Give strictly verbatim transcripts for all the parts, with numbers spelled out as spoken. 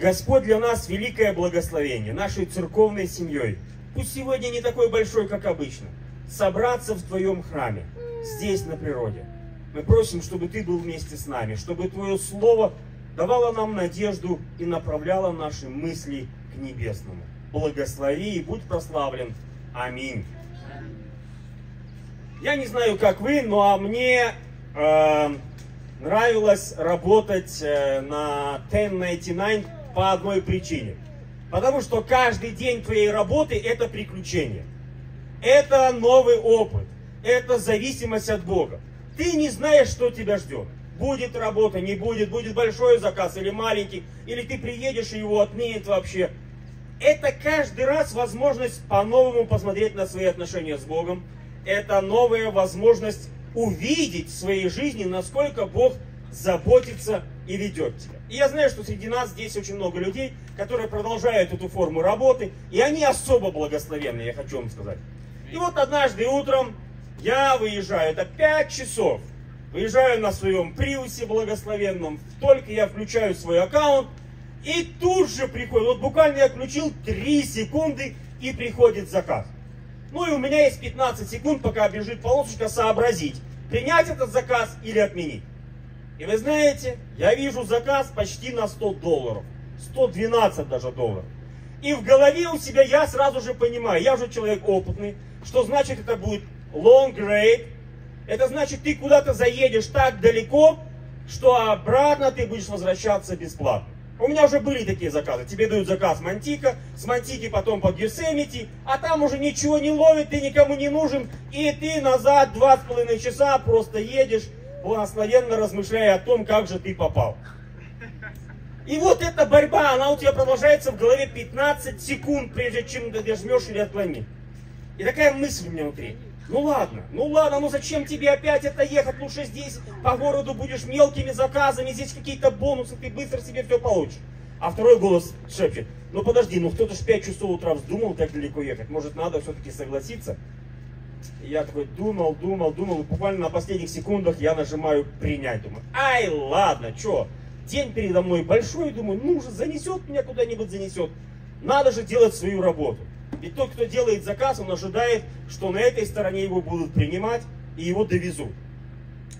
Господь для нас великое благословение, нашей церковной семьей. Пусть сегодня не такой большой, как обычно. Собраться в Твоем храме, здесь, на природе. Мы просим, чтобы Ты был вместе с нами, чтобы Твое Слово давало нам надежду и направляло наши мысли к небесному. Благослови и будь прославлен. Аминь. Я не знаю, как вы, но а мне э, нравилось работать э, на тен найнти найн по одной причине. Потому что каждый день твоей работы это приключение. Это новый опыт. Это зависимость от Бога. Ты не знаешь, что тебя ждет. Будет работа, не будет, будет большой заказ или маленький, или ты приедешь и его отменят вообще. Это каждый раз возможность по-новому посмотреть на свои отношения с Богом. Это новая возможность увидеть в своей жизни, насколько Бог заботится и ведет тебя. И я знаю, что среди нас здесь очень много людей, которые продолжают эту форму работы, и они особо благословенны, я хочу вам сказать. И вот однажды утром я выезжаю, это пять часов. Выезжаю на своем приусе благословенном, только я включаю свой аккаунт, и тут же приходит, вот буквально я включил три секунды, и приходит заказ. Ну и у меня есть пятнадцать секунд, пока бежит полосочка, сообразить, принять этот заказ или отменить. И вы знаете, я вижу заказ почти на сто долларов, сто двенадцать даже долларов. И в голове у себя я сразу же понимаю, я уже человек опытный, что значит это будет long rate. Это значит, ты куда-то заедешь так далеко, что обратно ты будешь возвращаться бесплатно. У меня уже были такие заказы. Тебе дают заказ Мантика, с Мантики потом по Гесемити, а там уже ничего не ловит, ты никому не нужен, и ты назад два с половиной часа просто едешь, благословенно размышляя о том, как же ты попал. И вот эта борьба, она у тебя продолжается в голове пятнадцать секунд, прежде чем ты дожмешь или отклонишь. И такая мысль у меня внутри. Ну ладно, ну ладно, ну зачем тебе опять это ехать? Лучше здесь по городу будешь мелкими заказами, здесь какие-то бонусы, ты быстро себе все получишь. А второй голос шепчет, ну подожди, ну кто-то же в пять часов утра вздумал так далеко ехать, может надо все-таки согласиться? И я такой думал, думал, думал, и буквально на последних секундах я нажимаю принять, думаю, ай, ладно, че, день передо мной большой, думаю, ну уже занесет меня куда-нибудь, занесет, надо же делать свою работу. И тот, кто делает заказ, он ожидает, что на этой стороне его будут принимать и его довезут.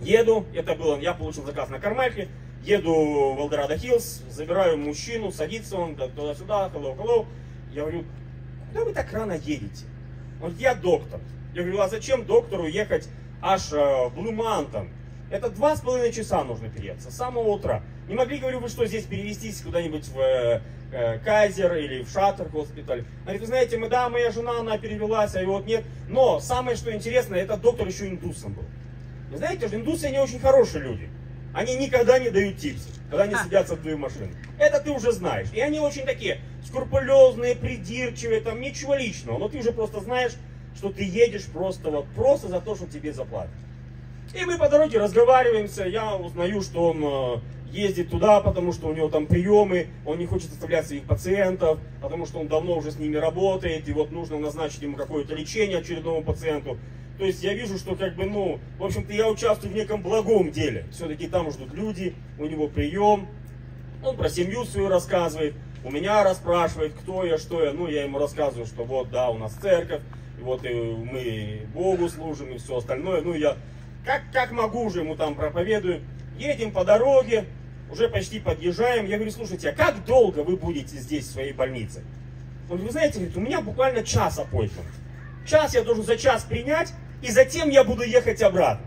Еду, это было, я получил заказ на Кармайкле, еду в Элдорадо-Хиллз, забираю мужчину, садится он туда-сюда, hello, hello. Я говорю, куда вы так рано едете? Он говорит, я доктор. Я говорю, а зачем доктору ехать аж в Блу-Маунтин? Это два с половиной часа нужно переться, с самого утра. Не могли, говорю, вы что, здесь перевестись куда-нибудь в э, Кайзер или в Шаттер госпиталь? Она говорит, вы знаете, мы, да, моя жена, она перевелась, а его вот нет. Но самое, что интересно, этот доктор еще индусом был. Вы знаете, что индусы, они очень хорошие люди. Они никогда не дают типсы, когда они садятся в твою машину. Это ты уже знаешь. И они очень такие скрупулезные, придирчивые, там ничего личного. Но ты уже просто знаешь, что ты едешь просто вот просто за то, что тебе заплатят. И мы по дороге разговариваемся, я узнаю, что он ездит туда, потому что у него там приемы, он не хочет оставлять своих пациентов, потому что он давно уже с ними работает, и вот нужно назначить ему какое-то лечение очередному пациенту. То есть я вижу, что как бы, ну, в общем-то я участвую в неком благом деле. Все-таки там ждут люди, у него прием, он про семью свою рассказывает, у меня расспрашивает, кто я, что я, ну, я ему рассказываю, что вот, да, у нас церковь, и вот и мы Богу служим и все остальное, ну, я... Как, как могу уже ему там проповедую. Едем по дороге, уже почти подъезжаем. Я говорю, слушайте, а как долго вы будете здесь в своей больнице? Он говорит, вы знаете, у меня буквально час аппойтмент. Час я должен за час принять, и затем я буду ехать обратно.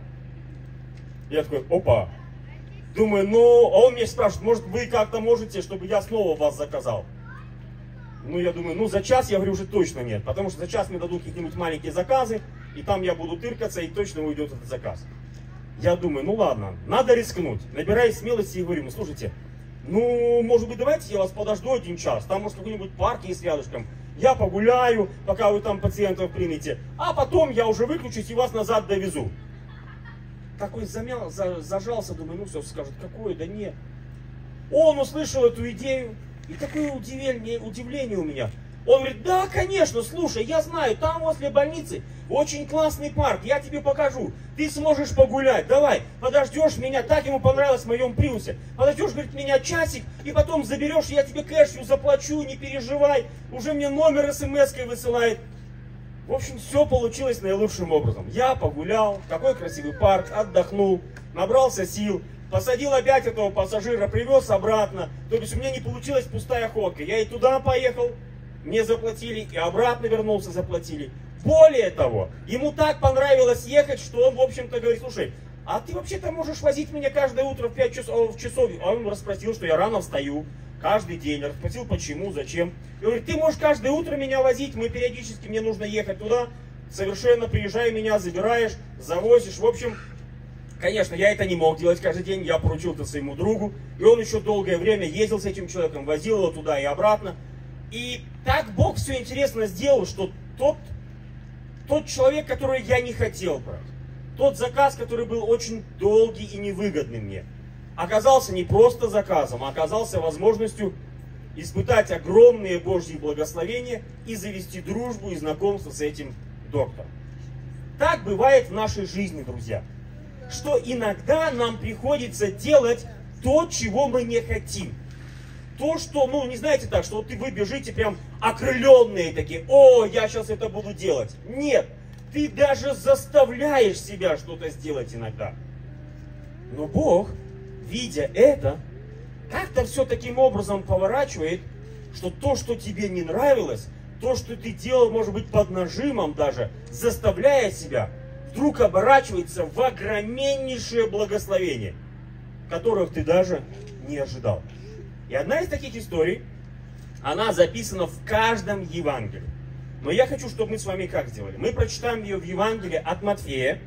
Я такой, опа. Думаю, ну, а он меня спрашивает, может вы как-то можете, чтобы я снова вас заказал? Ну, я думаю, ну за час, я говорю, уже точно нет, потому что за час мне дадут какие-нибудь маленькие заказы, и там я буду тыркаться, и точно уйдет этот заказ. Я думаю, ну ладно, надо рискнуть. Набираю смелости и говорю ему, слушайте, ну, может быть, давайте я вас подожду один час, там, может, какой-нибудь парк есть рядышком, я погуляю, пока вы там пациентов примете, а потом я уже выключусь и вас назад довезу. Такой замял, за, зажался, думаю, ну все, скажет, какое, да нет. Он услышал эту идею, и такое удивление, удивление у меня. Он говорит, да, конечно, слушай, я знаю, там возле больницы очень классный парк, я тебе покажу, ты сможешь погулять, давай, подождешь меня, так ему понравилось в моем приусе, подождешь, говорит, меня часик, и потом заберешь, я тебе кэшью заплачу, не переживай, уже мне номер смс-кой высылает. В общем, все получилось наилучшим образом. Я погулял, такой красивый парк, отдохнул, набрался сил, посадил опять этого пассажира, привез обратно, то есть у меня не получилась пустая ходка, я и туда поехал, мне заплатили, и обратно вернулся, заплатили. Более того, ему так понравилось ехать, что он, в общем-то, говорит, слушай, а ты вообще-то можешь возить меня каждое утро в пять часов, а он расспросил, что я рано встаю, каждый день, расспросил, почему, зачем. И говорит, ты можешь каждое утро меня возить, мы периодически, мне нужно ехать туда, совершенно приезжай меня, забираешь, завозишь, в общем, конечно, я это не мог делать каждый день, я поручил это своему другу, и он еще долгое время ездил с этим человеком, возил его туда и обратно. И так Бог все интересно сделал, что тот, тот человек, который я не хотел брать, тот заказ, который был очень долгий и невыгодный мне, оказался не просто заказом, а оказался возможностью испытать огромные Божьи благословения и завести дружбу и знакомство с этим доктором. Так бывает в нашей жизни, друзья, что иногда нам приходится делать то, чего мы не хотим. То, что, ну, не знаете так, что вот вы бежите прям окрыленные такие, о, я сейчас это буду делать. Нет, ты даже заставляешь себя что-то сделать иногда. Но Бог, видя это, как-то все таким образом поворачивает, что то, что тебе не нравилось, то, что ты делал, может быть, под нажимом даже, заставляя себя, вдруг оборачивается в огромнейшее благословение, которых ты даже не ожидал. И одна из таких историй, она записана в каждом Евангелии. Но я хочу, чтобы мы с вами как сделали? Мы прочитаем ее в Евангелии от Матфея,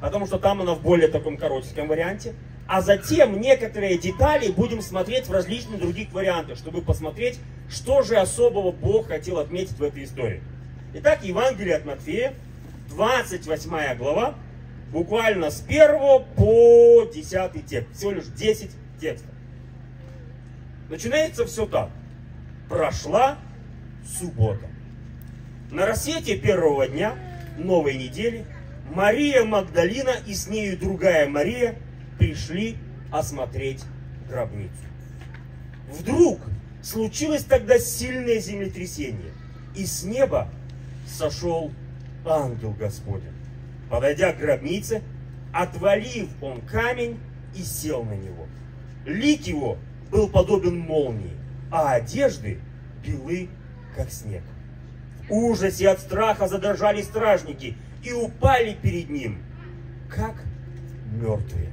потому что там она в более таком коротеньком варианте. А затем некоторые детали будем смотреть в различных других вариантах, чтобы посмотреть, что же особого Бог хотел отметить в этой истории. Итак, Евангелие от Матфея, двадцать восьмая глава, буквально с первого по десятый текст. Всего лишь десять текстов. Начинается все так. Прошла суббота. На рассвете первого дня новой недели Мария Магдалина и с нею другая Мария пришли осмотреть гробницу. Вдруг случилось тогда сильное землетрясение, и с неба сошел ангел Господень. Подойдя к гробнице, отвалив он камень и сел на него. Лик его был подобен молнии, а одежды белы, как снег. В ужасе от страха задрожали стражники и упали перед ним, как мертвые.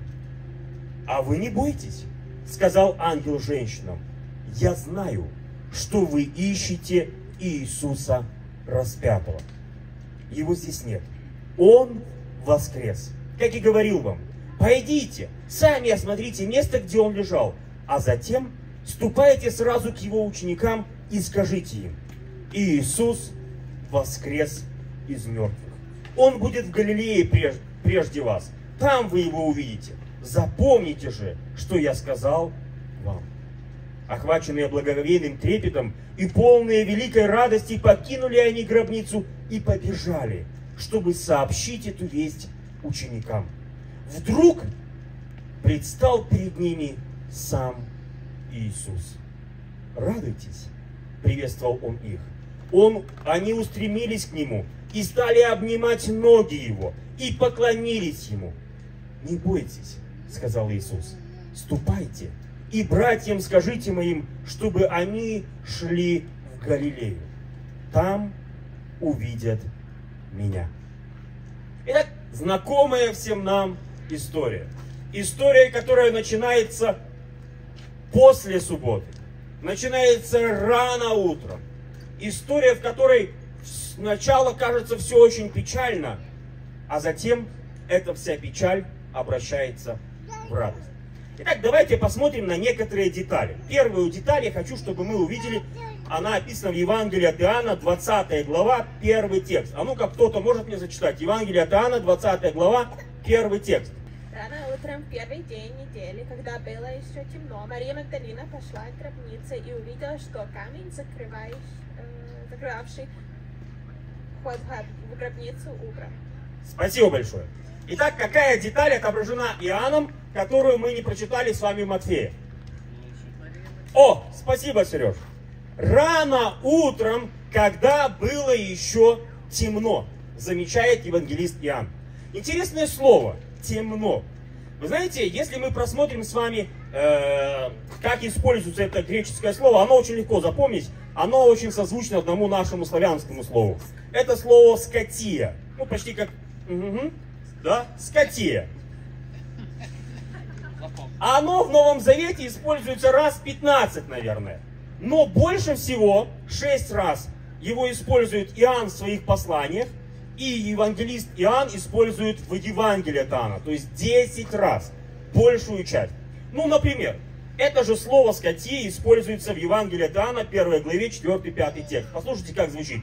«А вы не бойтесь», — сказал ангел женщинам, — «я знаю, что вы ищете Иисуса распятого. Его здесь нет. Он воскрес, как и говорил вам. Пойдите, сами осмотрите место, где он лежал, а затем ступайте сразу к его ученикам и скажите им, Иисус воскрес из мертвых. Он будет в Галилее прежде, прежде вас. Там вы его увидите. Запомните же, что я сказал вам». Охваченные благоговейным трепетом и полные великой радости покинули они гробницу и побежали, чтобы сообщить эту весть ученикам. Вдруг предстал перед ними сам Иисус. «Радуйтесь», — приветствовал он их. Он, они устремились к нему и стали обнимать ноги его, и поклонились ему. «Не бойтесь», — сказал Иисус, — «ступайте и братьям скажите моим, чтобы они шли в Галилею. Там увидят меня». Итак, знакомая всем нам история. История, которая начинается после субботы, начинается рано утром. История, в которой сначала кажется все очень печально, а затем эта вся печаль обращается в радость. Итак, давайте посмотрим на некоторые детали. Первую деталь я хочу, чтобы мы увидели, она описана в Евангелии от Иоанна, двадцатая глава, первый текст. А ну-ка, кто-то может мне зачитать? Евангелие от Иоанна, двадцатая глава, первый текст. Рано утром в первый день недели, когда было еще темно, Мария Магдалина пошла к гробнице и увидела, что камень, закрывающий э, проигравший вход в гробницу утром. Спасибо большое. Итак, какая деталь отображена Иоанном, которую мы не прочитали с вами в Матфея? О, спасибо, Сереж. Рано утром, когда было еще темно, замечает евангелист Иоанн. Интересное слово «темно». Вы знаете, если мы просмотрим с вами, э, как используется это греческое слово, оно очень легко запомнить, оно очень созвучно одному нашему славянскому слову. Это слово «скотия». Ну, почти как... Угу. Да? «Скотия». Оно в Новом Завете используется раз пятнадцать, наверное. Но больше всего, шесть раз, его использует Иоанн в своих посланиях, и евангелист Иоанн использует в Евангелии от Иоанна, то есть десять раз, большую часть. Ну, например, это же слово «скотия» используется в Евангелии от Иоанна, первой главе, четвёртый-пятый текст. Послушайте, как звучит.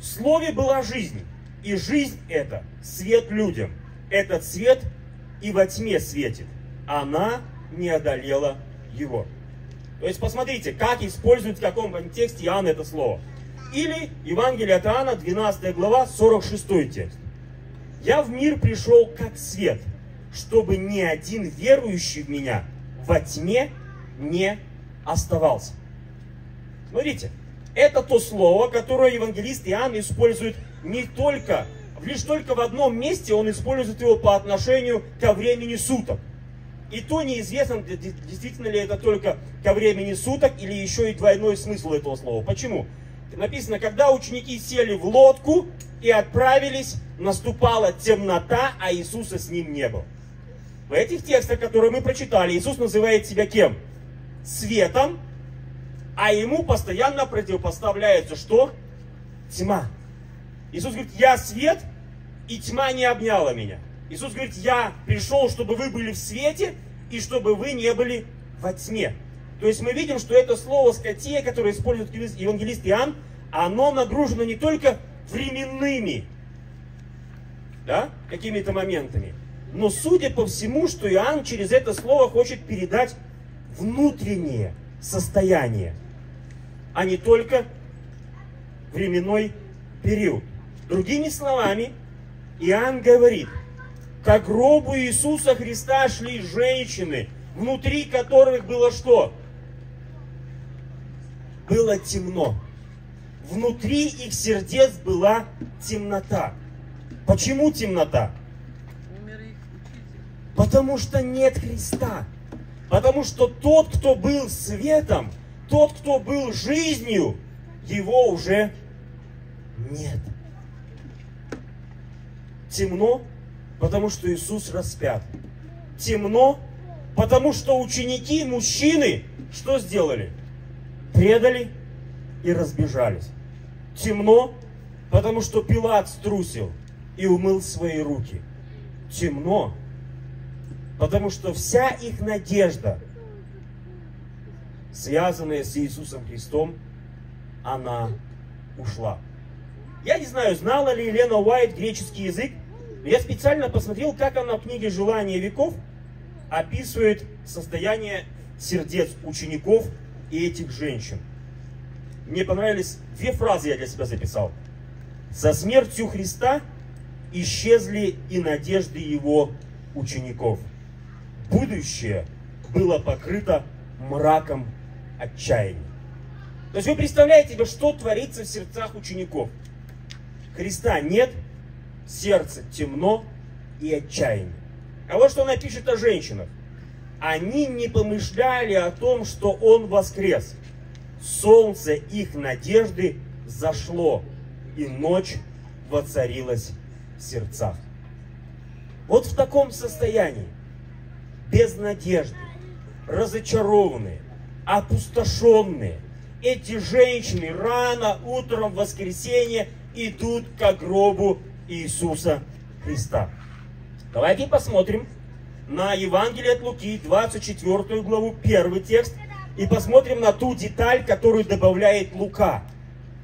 «В слове была жизнь, и жизнь эта свет людям. Этот свет и во тьме светит. Она не одолела его». То есть посмотрите, как использует, в каком контексте Иоанн это слово. Или Евангелие от Иоанна, двенадцатая глава, сорок шестой текст. «Я в мир пришел как свет, чтобы ни один верующий в меня во тьме не оставался». Смотрите, это то слово, которое евангелист Иоанн использует не только, лишь только в одном месте он использует его по отношению ко времени суток. И то неизвестно, действительно ли это только ко времени суток, или еще и двойной смысл этого слова. Почему? Написано, когда ученики сели в лодку и отправились, наступала темнота, а Иисуса с ним не было. В этих текстах, которые мы прочитали, Иисус называет себя кем? Светом, а ему постоянно противопоставляется что? Тьма. Иисус говорит, я свет, и тьма не обняла меня. Иисус говорит, я пришел, чтобы вы были в свете, и чтобы вы не были во тьме. То есть мы видим, что это слово «скотия», которое использует евангелист Иоанн, оно нагружено не только временными, да, какими-то моментами, но судя по всему, что Иоанн через это слово хочет передать внутреннее состояние, а не только временной период. Другими словами, Иоанн говорит, к гробу Иисуса Христа шли женщины, внутри которых было что? Было темно. Внутри их сердец была темнота. Почему темнота? Потому что нет Христа. Потому что тот, кто был светом, тот, кто был жизнью, его уже нет. Темно, потому что Иисус распят. Темно, потому что ученики, мужчины, что сделали? Предали и разбежались. Темно, потому что Пилат струсил и умыл свои руки. Темно, потому что вся их надежда, связанная с Иисусом Христом, она ушла. Я не знаю, знала ли Елена Уайт греческий язык. Я специально посмотрел, как она в книге «Желания веков» описывает состояние сердец учеников и этих женщин. Мне понравились две фразы, я для себя записал. «Со смертью Христа исчезли и надежды его учеников. Будущее было покрыто мраком отчаяния». То есть вы представляете себе, что творится в сердцах учеников? Христа нет, сердце темно и отчаяние. А вот что она пишет о женщинах. Они не помышляли о том, что Он воскрес. Солнце их надежды зашло, и ночь воцарилась в сердцах. Вот в таком состоянии, без надежды, разочарованные, опустошенные, эти женщины рано утром в воскресенье идут к гробу Иисуса Христа. Давайте посмотрим на Евангелие от Луки, двадцать четвёртую главу, первый текст, и посмотрим на ту деталь, которую добавляет Лука.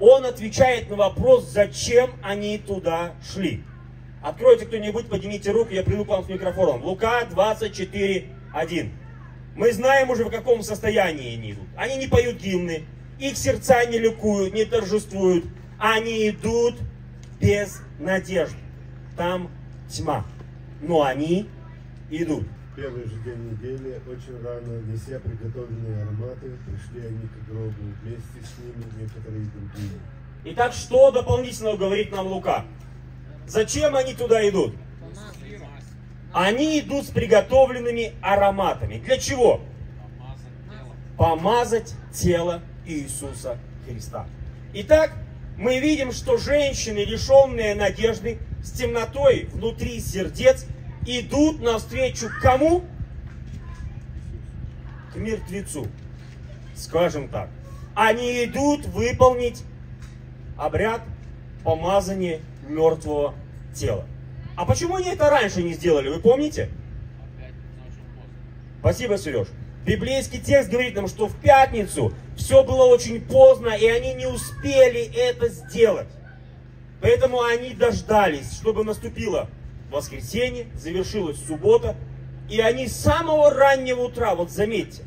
Он отвечает на вопрос, зачем они туда шли. Откройте кто-нибудь, поднимите руку, я приду к вам с микрофоном. Лука двадцать четыре, один. Мы знаем уже, в каком состоянии они идут. Они не поют гимны, их сердца не ликуют, не торжествуют, они идут без надежды. Там тьма, но они идут. В первый же день недели, очень рано, неся приготовленные ароматы, пришли они к гробу, вместе с ними некоторые другие. Итак, что дополнительно говорит нам Лука? Зачем они туда идут? Они идут с приготовленными ароматами. Для чего? Помазать тело Иисуса Христа. Итак, мы видим, что женщины, лишенные надежды, с темнотой внутри сердец, идут навстречу к кому? К мертвецу. Скажем так. Они идут выполнить обряд помазания мертвого тела. А почему они это раньше не сделали, вы помните? Спасибо, Сереж. Библейский текст говорит нам, что в пятницу все было очень поздно, и они не успели это сделать. Поэтому они дождались, чтобы наступило воскресенье, завершилась суббота, и они с самого раннего утра, вот заметьте,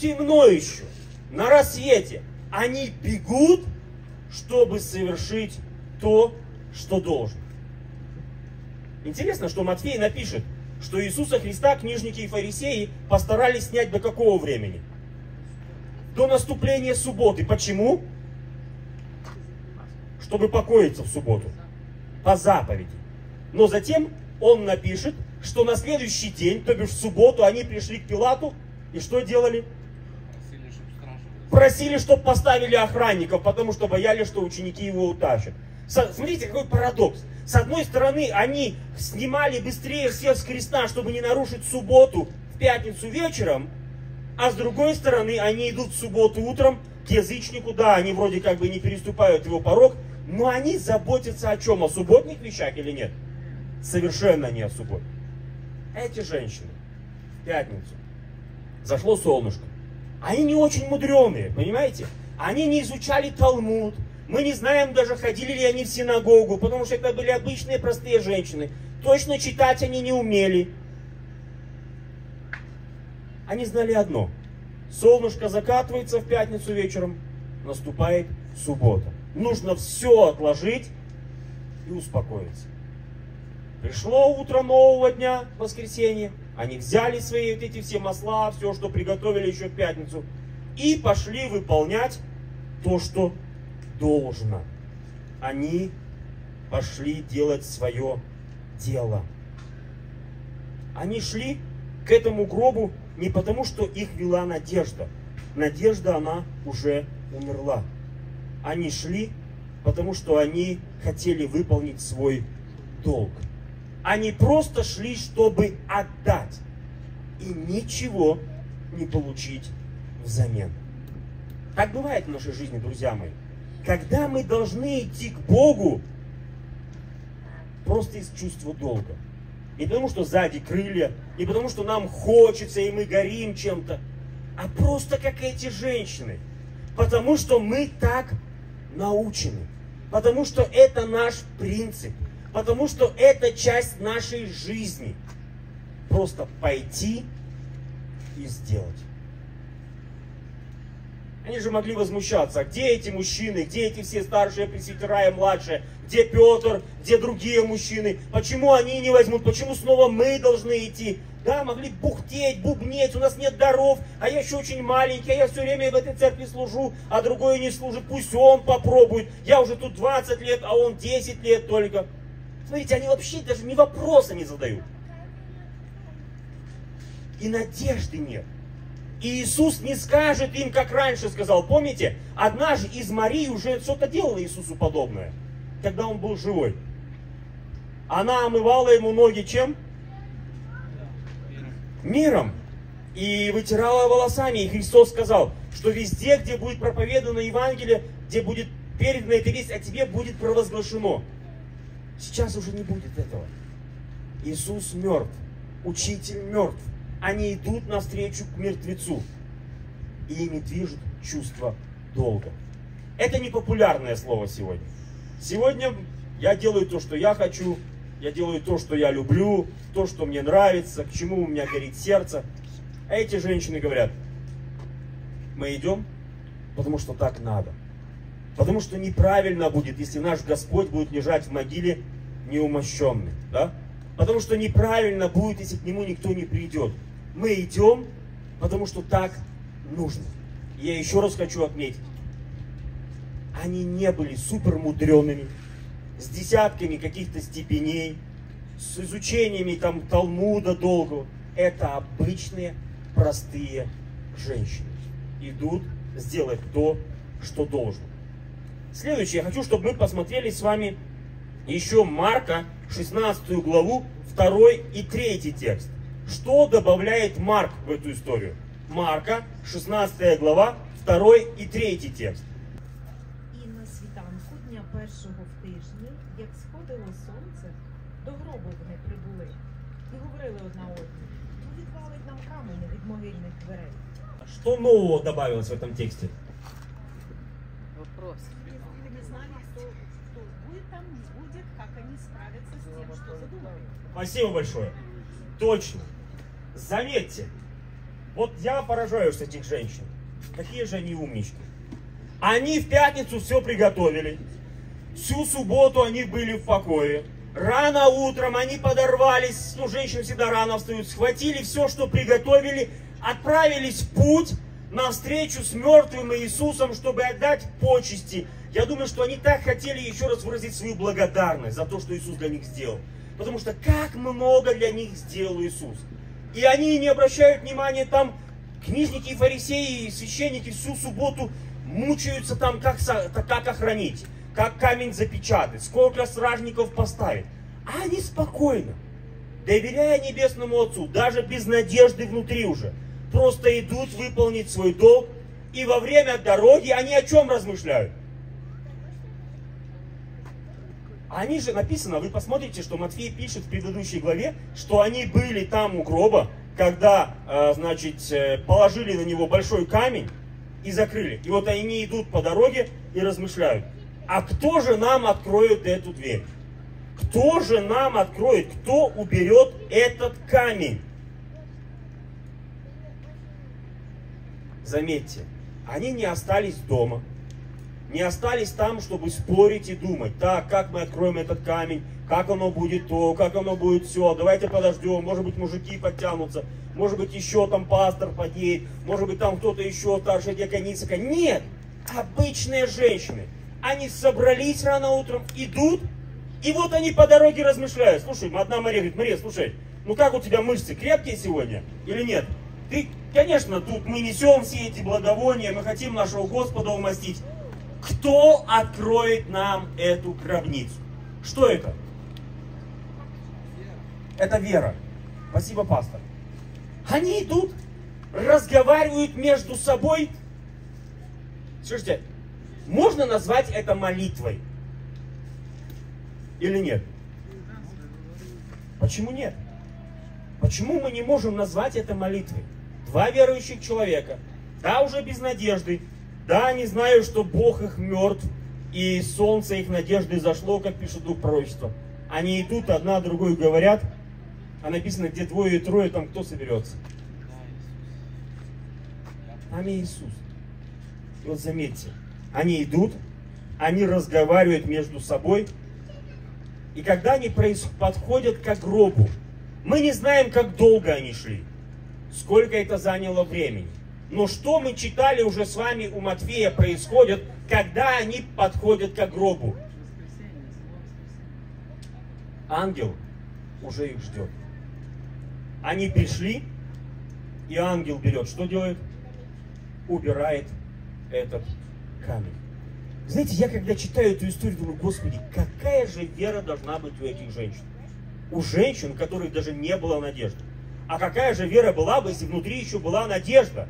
темно еще, на рассвете, они бегут, чтобы совершить то, что должен. Интересно, что Матфей напишет, что Иисуса Христа книжники и фарисеи постарались снять до какого времени? До наступления субботы. Почему? Чтобы покоиться в субботу. По заповеди. Но затем он напишет, что на следующий день, то бишь в субботу, они пришли к Пилату и что делали? Просили, чтобы поставили охранников, потому что боялись, что ученики его утащат. Смотрите, какой парадокс. С одной стороны, они снимали быстрее всех с креста, чтобы не нарушить субботу в пятницу вечером, а с другой стороны, они идут в субботу утром к язычнику, да, они вроде как бы не переступают его порог, но они заботятся о чем? О субботних вещах или нет? Совершенно не о субботе. Эти женщины в пятницу зашло солнышко. Они не очень мудреные, понимаете? Они не изучали Талмуд. Мы не знаем даже, ходили ли они в синагогу, потому что это были обычные простые женщины. Точно читать они не умели. Они знали одно. Солнышко закатывается в пятницу вечером, наступает суббота. Нужно все отложить и успокоиться. Пришло утро нового дня, воскресенье. Они взяли свои вот эти все масла, все, что приготовили еще в пятницу, и пошли выполнять то, что должно. Они пошли делать свое дело. Они шли к этому гробу не потому, что их вела надежда. Надежда, она уже умерла. Они шли, потому что они хотели выполнить свой долг. Они просто шли, чтобы отдать и ничего не получить взамен. Так бывает в нашей жизни, друзья мои. Когда мы должны идти к Богу просто из чувства долга. Не потому, что сзади крылья, не потому, что нам хочется и мы горим чем-то, а просто как эти женщины. Потому что мы так научены. Потому что это наш принцип. Потому что это часть нашей жизни. Просто пойти и сделать. Они же могли возмущаться, где эти мужчины, где эти все старшие пресвитера и младшие, где Петр, где другие мужчины, почему они не возьмут, почему снова мы должны идти. Да, могли бухтеть, бубнеть, у нас нет даров, а я еще очень маленький, а я все время в этой церкви служу, а другой не служит, пусть он попробует, я уже тут двадцать лет, а он десять лет только. Смотрите, они вообще даже ни вопроса не задают. И надежды нет. И Иисус не скажет им, как раньше сказал. Помните, однажды из Марии уже что-то делала Иисусу подобное, когда он был живой. Она омывала ему ноги чем? Миром. И вытирала волосами. И Христос сказал, что везде, где будет проповедано Евангелие, где будет передана эта весть о тебе, будет провозглашено. Сейчас уже не будет этого. Иисус мертв. Учитель мертв. Они идут навстречу к мертвецу. И ими движет чувство долга. Это не популярное слово сегодня. Сегодня я делаю то, что я хочу. Я делаю то, что я люблю. То, что мне нравится. К чему у меня горит сердце. А эти женщины говорят, мы идем потому что так надо. Потому что неправильно будет, если наш Господь будет лежать в могиле неумощенный. Да? Потому что неправильно будет, если к Нему никто не придет. Мы идем, потому что так нужно. И я еще раз хочу отметить, они не были супермудреными, с десятками каких-то степеней, с изучениями там Талмуда долгого. Это обычные, простые женщины. Идут сделать то, что должно. Следующее, я хочу, чтобы мы посмотрели с вами еще Марка, шестнадцатую главу, второй и третий текст. Что добавляет Марк в эту историю? Марка, шестнадцатая глава, второй и третий текст. «И на світанку дня першого в тижні, як сходило сонце, до гробу вони прибули, і говорили одна одній, ну відвалить нам камені від могильних дверей». Что нового добавилось в этом тексте? Вопрос. Спасибо большое. Точно. Заметьте, вот я поражаюсь этих женщин. Какие же они умнички. Они в пятницу все приготовили. Всю субботу они были в покое. Рано утром они подорвались. Ну, женщины всегда рано встают. Схватили все, что приготовили. Отправились в путь навстречу с мертвым Иисусом, чтобы отдать почести. Я думаю, что они так хотели еще раз выразить свою благодарность за то, что Иисус для них сделал. Потому что как много для них сделал Иисус. И они не обращают внимания, там книжники и фарисеи, и священники всю субботу мучаются там, как, как охранить, как камень запечатать, сколько стражников поставить. А они спокойно, доверяя Небесному Отцу, даже без надежды внутри уже, просто идут выполнить свой долг. И во время дороги они о чем размышляют? Они же, написано, вы посмотрите, что Матфей пишет в предыдущей главе, что они были там у гроба, когда, значит, положили на него большой камень и закрыли. И вот они идут по дороге и размышляют. А кто же нам откроет эту дверь? Кто же нам откроет? Кто уберет этот камень? Заметьте, они не остались дома. Не остались там, чтобы спорить и думать. Так, как мы откроем этот камень, как оно будет то, как оно будет все. Давайте подождем, может быть, мужики подтянутся, может быть, еще там пастор подъедет, может быть, там кто-то еще старше диаконица. Нет, обычные женщины. Они собрались рано утром, идут, и вот они по дороге размышляют. Слушай, одна Мария говорит: Мария, слушай, ну как у тебя мышцы, крепкие сегодня или нет? Ты, конечно, тут мы несем все эти благовония, мы хотим нашего Господа умастить. Кто откроет нам эту гробницу? Что это? Это вера. Спасибо, пастор. Они идут, разговаривают между собой. Слушайте, можно назвать это молитвой? Или нет? Почему нет? Почему мы не можем назвать это молитвой? Два верующих человека, да, уже без надежды, да, они знают, что Бог их мертв, и солнце их надежды зашло, как пишет Дух Пророчества. Они идут, одна другой говорят, а написано, где двое и трое, там кто соберется? Там Иисус. И вот заметьте, они идут, они разговаривают между собой, и когда они подходят к гробу, мы не знаем, как долго они шли, сколько это заняло времени. Но что мы читали уже с вами у Матфея происходит, когда они подходят к гробу? Ангел уже их ждет. Они пришли, и ангел берет. Что делает? Убирает этот камень. Знаете, я когда читаю эту историю, думаю, Господи, какая же вера должна быть у этих женщин? У женщин, у которых даже не было надежды. А какая же вера была бы, если внутри еще была надежда?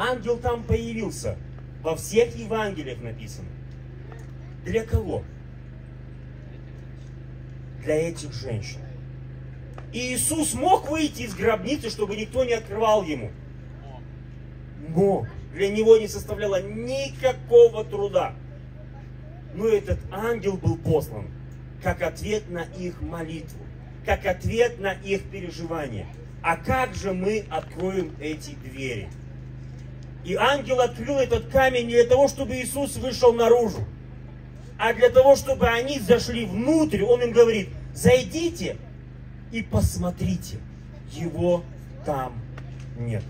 Ангел там появился. Во всех Евангелиях написано. Для кого? Для этих женщин. И Иисус мог выйти из гробницы, чтобы никто не открывал Ему. Но для Него не составляло никакого труда. Но этот ангел был послан как ответ на их молитву, как ответ на их переживания. а как же мы откроем эти двери? И ангел открыл этот камень не для того, чтобы Иисус вышел наружу, а для того, чтобы они зашли внутрь. Он им говорит: зайдите и посмотрите, его там нет.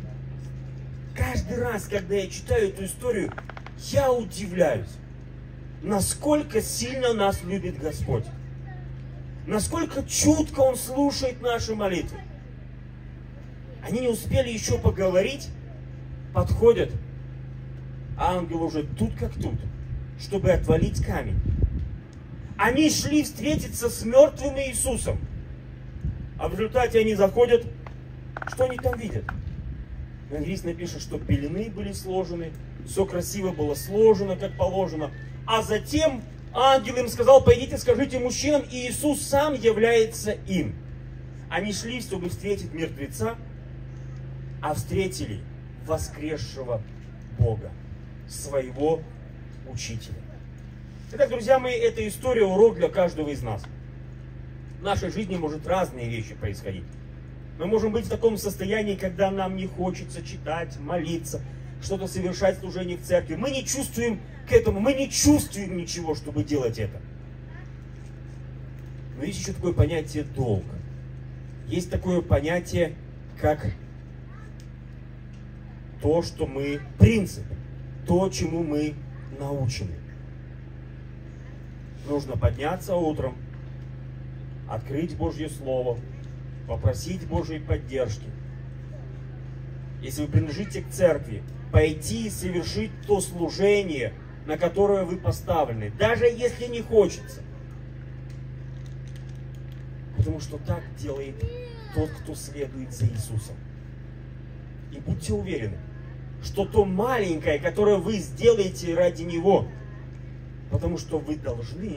Каждый раз, когда я читаю эту историю, я удивляюсь, насколько сильно нас любит Господь, насколько чутко Он слушает наши молитвы. Они не успели еще поговорить, подходят, а ангел уже тут как тут, чтобы отвалить камень. Они шли встретиться с мертвым Иисусом, а в результате они заходят, что они там видят? В английском написано, что пелены были сложены, все красиво было сложено, как положено. А затем ангел им сказал: пойдите, скажите мужчинам, и Иисус сам является им. Они шли, чтобы встретить мертвеца, а встретили воскресшего Бога, своего Учителя. Итак, друзья мои, эта история урок для каждого из нас. В нашей жизни может разные вещи происходить. Мы можем быть в таком состоянии, когда нам не хочется читать, молиться, что-то совершать служение в церкви. Мы не чувствуем к этому, мы не чувствуем ничего, чтобы делать это. Но есть еще такое понятие долга. Есть такое понятие, как то, что мы, принцип, то, чему мы научены. Нужно подняться утром, открыть Божье Слово, попросить Божьей поддержки. Если вы принадлежите к церкви, пойти и совершить то служение, на которое вы поставлены, даже если не хочется. Потому что так делает тот, кто следует за Иисусом. И будьте уверены, что то маленькое, которое вы сделаете ради Него, потому что вы должны,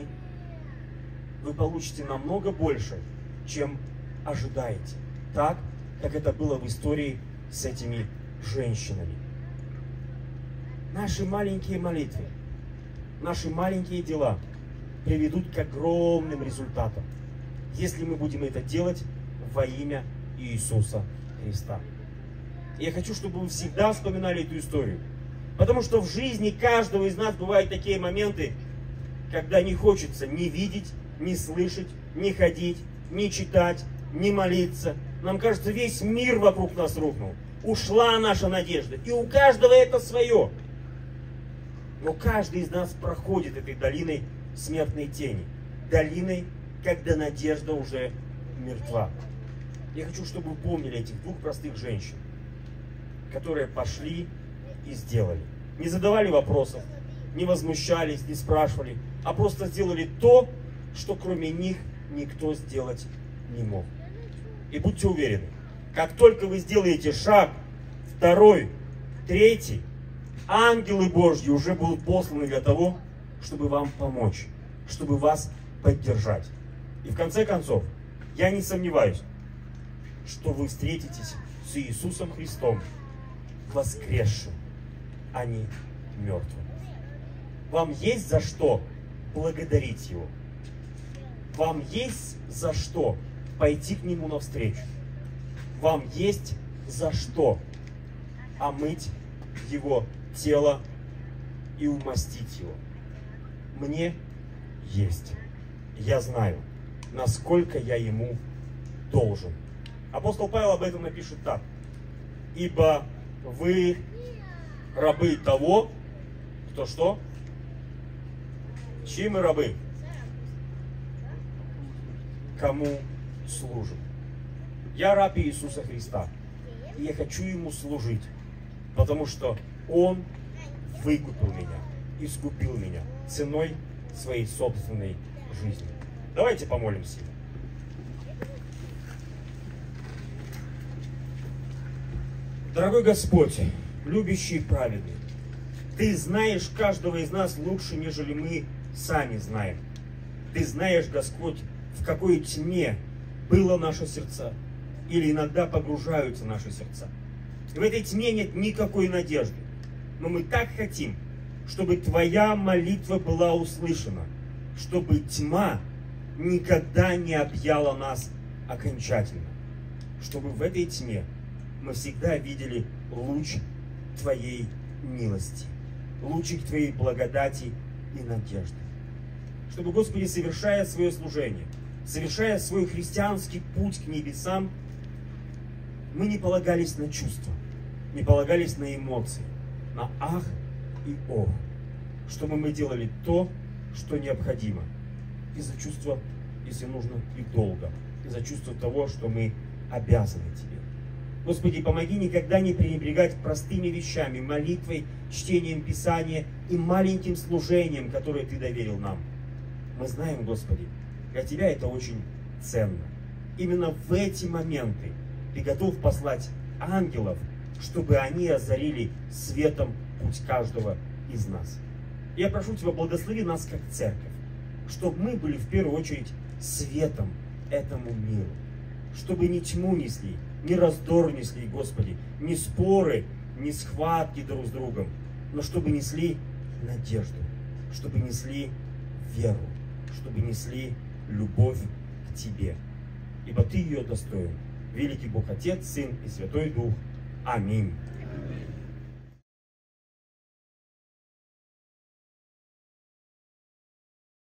вы получите намного больше, чем ожидаете. Так, как это было в истории с этими женщинами. Наши маленькие молитвы, наши маленькие дела приведут к огромным результатам, если мы будем это делать во имя Иисуса Христа. Я хочу, чтобы вы всегда вспоминали эту историю. Потому что в жизни каждого из нас бывают такие моменты, когда не хочется ни видеть, ни слышать, ни ходить, ни читать, ни молиться. Нам кажется, весь мир вокруг нас рухнул. Ушла наша надежда. И у каждого это свое. Но каждый из нас проходит этой долиной смертной тени. Долиной, когда надежда уже мертва. Я хочу, чтобы вы помнили этих двух простых женщин, которые пошли и сделали. Не задавали вопросов, не возмущались, не спрашивали, а просто сделали то, что кроме них никто сделать не мог. И будьте уверены, как только вы сделаете шаг, второй, третий, ангелы Божьи уже будут посланы для того, чтобы вам помочь, чтобы вас поддержать. И в конце концов, я не сомневаюсь, что вы встретитесь с Иисусом Христом, воскресшим, а не мертвым. Вам есть за что благодарить Его. Вам есть за что пойти к Нему навстречу. Вам есть за что омыть Его тело и умастить Его. Мне есть. Я знаю, насколько я Ему должен. Апостол Павел об этом напишет так. Ибо вы рабы того, кто что? Чьи мы рабы? Кому служим? Я раб Иисуса Христа. И я хочу Ему служить, потому что Он выкупил меня, искупил меня ценой своей собственной жизни. Давайте помолимся. Дорогой Господь, любящий и праведный, Ты знаешь каждого из нас лучше, нежели мы сами знаем. Ты знаешь, Господь, в какой тьме было наше сердце, или иногда погружаются наши сердца. И в этой тьме нет никакой надежды. Но мы так хотим, чтобы Твоя молитва была услышана, чтобы тьма никогда не объяла нас окончательно, чтобы в этой тьме мы всегда видели луч Твоей милости, лучик Твоей благодати и надежды. Чтобы, Господи, совершая свое служение, совершая свой христианский путь к небесам, мы не полагались на чувства, не полагались на эмоции, на ах и ох, чтобы мы делали то, что необходимо, из-за чувства, если нужно, и долго, из-за чувства того, что мы обязаны Тебе. Господи, помоги никогда не пренебрегать простыми вещами, молитвой, чтением Писания и маленьким служением, которое Ты доверил нам. Мы знаем, Господи, для Тебя это очень ценно. Именно в эти моменты Ты готов послать ангелов, чтобы они озарили светом путь каждого из нас. Я прошу Тебя, благослови нас как церковь, чтобы мы были в первую очередь светом этому миру, чтобы ни тьму несли, ни раздор несли, Господи, ни споры, ни схватки друг с другом, но чтобы несли надежду, чтобы несли веру, чтобы несли любовь к Тебе, ибо Ты ее достоин. Великий Бог Отец, Сын и Святой Дух. Аминь.